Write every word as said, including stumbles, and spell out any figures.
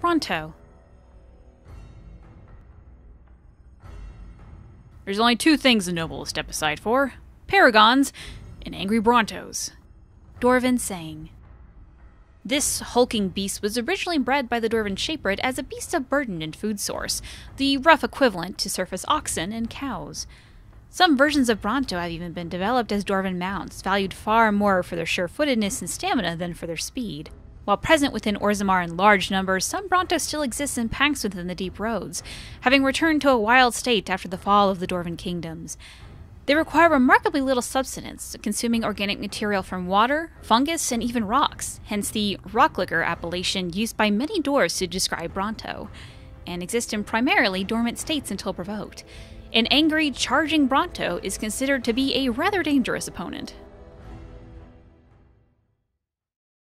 Bronto. There's only two things a noble will step aside for: paragons and angry Brontos. Dorvan sang. This hulking beast was originally bred by the Dorvan Shapered as a beast of burden and food source, the rough equivalent to surface oxen and cows. Some versions of Bronto have even been developed as Dorvan mounts, valued far more for their sure-footedness and stamina than for their speed. While present within Orzammar in large numbers, some Bronto still exists in packs within the Deep Roads, having returned to a wild state after the fall of the Dorvan kingdoms. They require remarkably little subsistence, consuming organic material from water, fungus, and even rocks, hence the rock licker appellation used by many dwarves to describe Bronto, and exist in primarily dormant states until provoked. An angry, charging Bronto is considered to be a rather dangerous opponent.